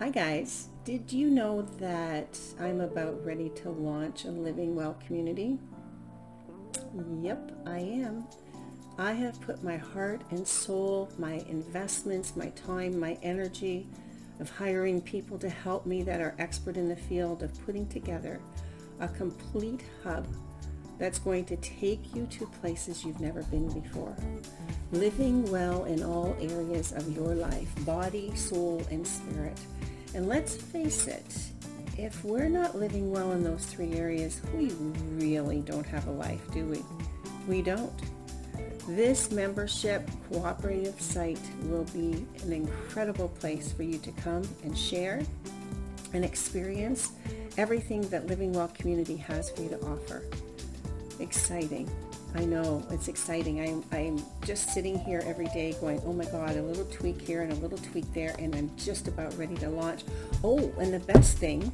Hi guys, did you know that I'm about ready to launch a Living Well community? Yep, I am. I have put my heart and soul, my investments, my time, my energy of hiring people to help me that are expert in the field of putting together a complete hub that's going to take you to places you've never been before. Living well in all areas of your life, body, soul, and spirit. And let's face it, if we're not living well in those three areas, we really don't have a life, do we? We don't. This membership cooperative site will be an incredible place for you to come and share and experience everything that Living Well Community has for you to offer. Exciting. I know, it's exciting. I'm just sitting here every day going, oh my God, a little tweak here and a little tweak there, and I'm just about ready to launch. Oh, and the best thing,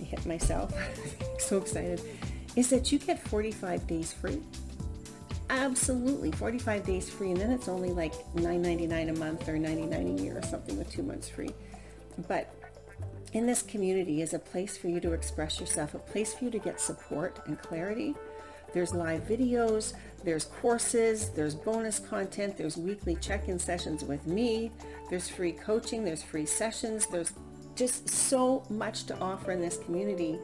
I hit myself, so excited, is that you get 45 days free. Absolutely, 45 days free, and then it's only like $9.99 a month or $99 a year or something with 2 months free. But in this community is a place for you to express yourself, a place for you to get support and clarity. There's live videos, there's courses, there's bonus content, there's weekly check-in sessions with me, there's free coaching, there's free sessions, there's just so much to offer in this community,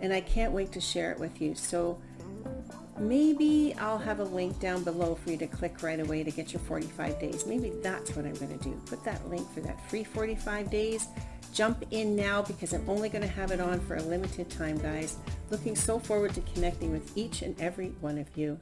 and I can't wait to share it with you. So maybe I'll have a link down below for you to click right away to get your 45 days. Maybe that's what I'm gonna do. Put that link for that free 45 days. Jump in now because I'm only going to have it on for a limited time, guys. Looking so forward to connecting with each and every one of you.